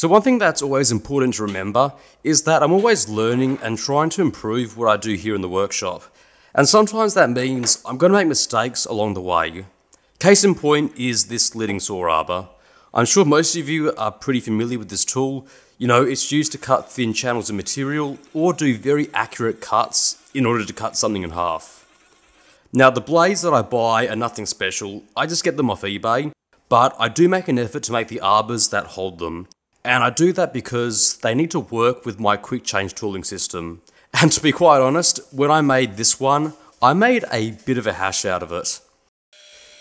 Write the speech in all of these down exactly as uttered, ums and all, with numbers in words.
So one thing that's always important to remember is that I'm always learning and trying to improve what I do here in the workshop. And sometimes that means I'm going to make mistakes along the way. Case in point is this slitting saw arbor. I'm sure most of you are pretty familiar with this tool. You know, it's used to cut thin channels of material or do very accurate cuts in order to cut something in half. Now the blades that I buy are nothing special, I just get them off eBay, but I do make an effort to make the arbors that hold them. And I do that because they need to work with my quick change tooling system. And to be quite honest, when I made this one, I made a bit of a hash out of it.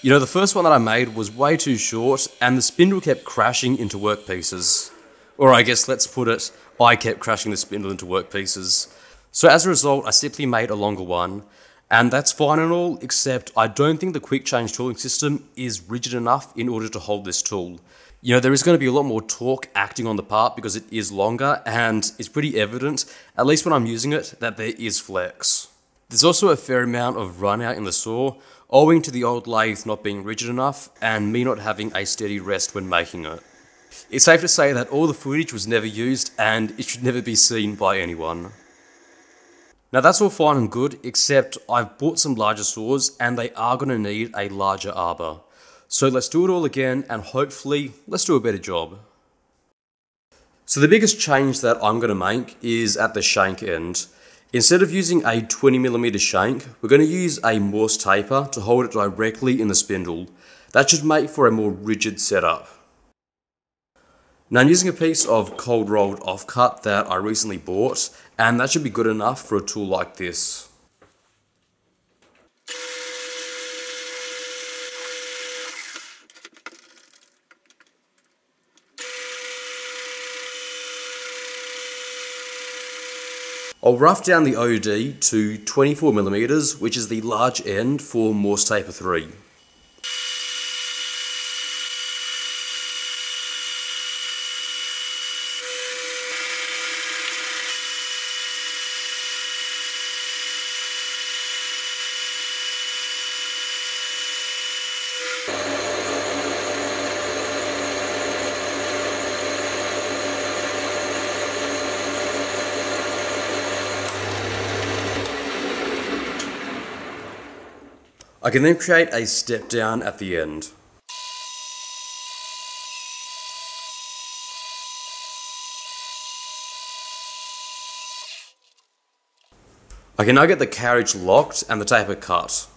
You know, the first one that I made was way too short and the spindle kept crashing into workpieces. Or I guess let's put it, I kept crashing the spindle into workpieces. So as a result, I simply made a longer one. And that's fine and all, except I don't think the quick change tooling system is rigid enough in order to hold this tool. You know, there is going to be a lot more torque acting on the part because it is longer, and it's pretty evident, at least when I'm using it, that there is flex. There's also a fair amount of run out in the saw, owing to the old lathe not being rigid enough and me not having a steady rest when making it. It's safe to say that all the footage was never used and it should never be seen by anyone. Now that's all fine and good, except I've bought some larger saws and they are going to need a larger arbor. So let's do it all again and hopefully let's do a better job. So the biggest change that I'm going to make is at the shank end. Instead of using a twenty millimeter shank, we're going to use a Morse taper to hold it directly in the spindle. That should make for a more rigid setup. Now I'm using a piece of cold rolled offcut that I recently bought, and that should be good enough for a tool like this. I'll rough down the O D to twenty-four millimeters, which is the large end for Morse Taper three. I can then create a step down at the end. I can now get the carriage locked and the taper cut.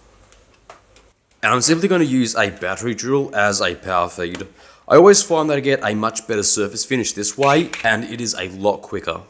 And I'm simply going to use a battery drill as a power feed. I always find that I get a much better surface finish this way, and it is a lot quicker.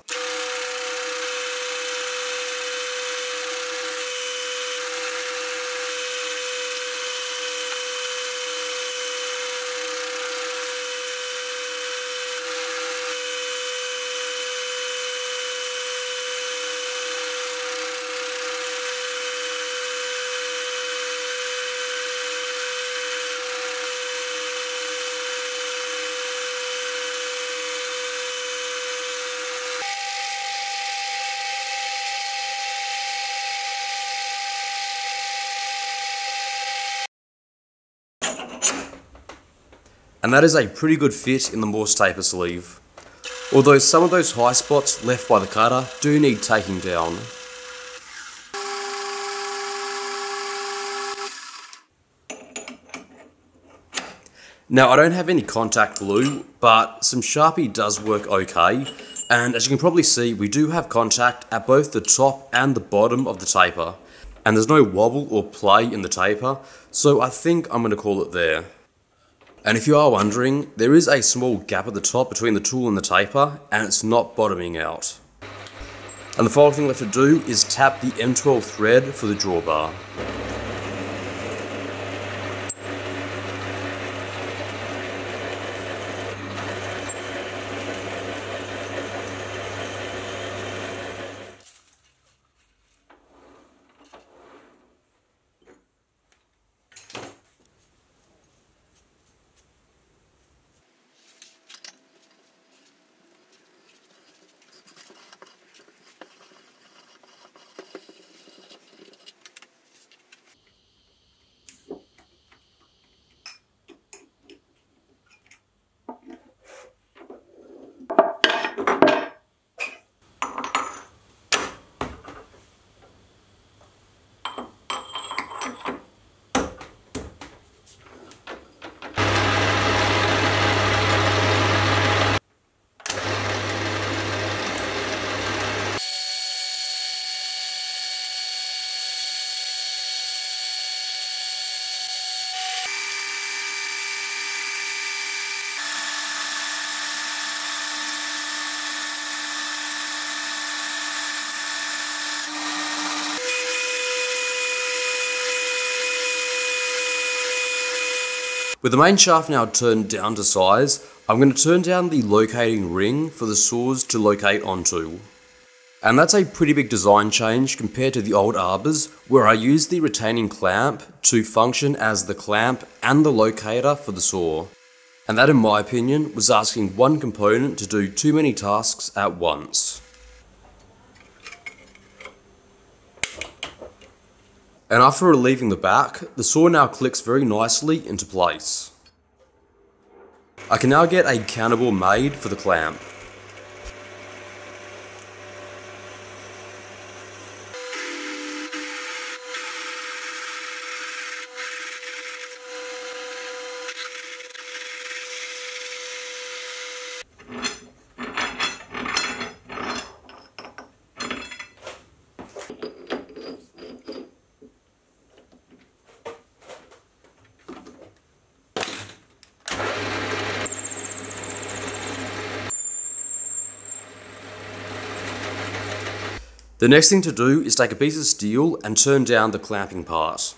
And that is a pretty good fit in the Morse Taper sleeve. Although some of those high spots left by the cutter do need taking down. Now I don't have any contact glue, but some Sharpie does work okay. And as you can probably see, we do have contact at both the top and the bottom of the taper. And there's no wobble or play in the taper, so I think I'm going to call it there. And if you are wondering, there is a small gap at the top between the tool and the taper, and it's not bottoming out. And the final thing left to do is tap the M twelve thread for the drawbar. With the main shaft now turned down to size, I'm going to turn down the locating ring for the saws to locate onto. And that's a pretty big design change compared to the old arbors, where I used the retaining clamp to function as the clamp and the locator for the saw. And that, in my opinion, was asking one component to do too many tasks at once. And after relieving the back, the saw now clicks very nicely into place. I can now get a counterball made for the clamp. The next thing to do is take a piece of steel and turn down the clamping part.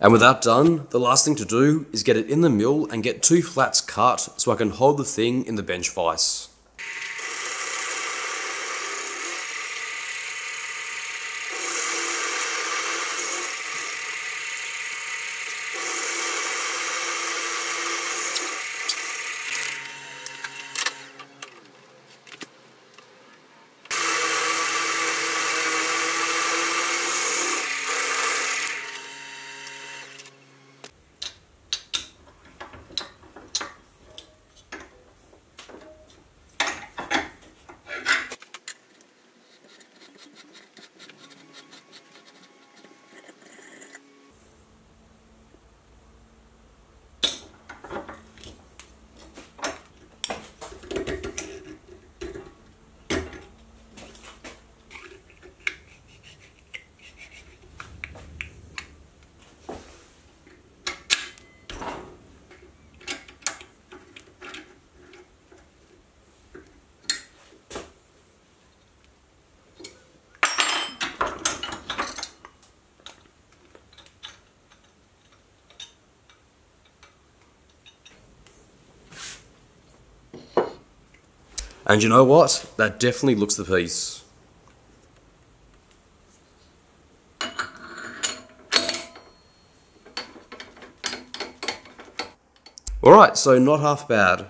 And with that done, the last thing to do is get it in the mill and get two flats cut so I can hold the thing in the bench vise. And you know what? That definitely looks the piece. Alright, so not half bad.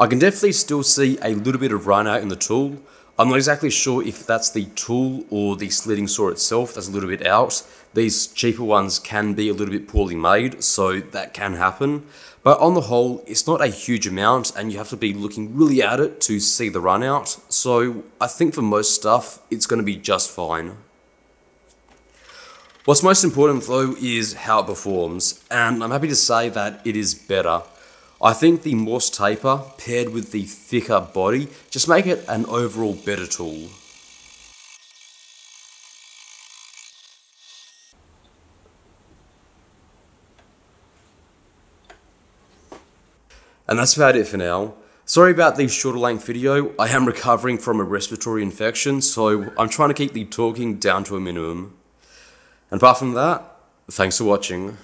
I can definitely still see a little bit of run out in the tool. I'm not exactly sure if that's the tool or the slitting saw itself that's a little bit out. These cheaper ones can be a little bit poorly made, so that can happen. But on the whole, it's not a huge amount and you have to be looking really at it to see the run out. So I think for most stuff, it's going to be just fine. What's most important though is how it performs, and I'm happy to say that it is better. I think the Morse Taper paired with the thicker body just make it an overall better tool. And that's about it for now. Sorry about the shorter length video, I am recovering from a respiratory infection, so I'm trying to keep the talking down to a minimum. And apart from that, thanks for watching.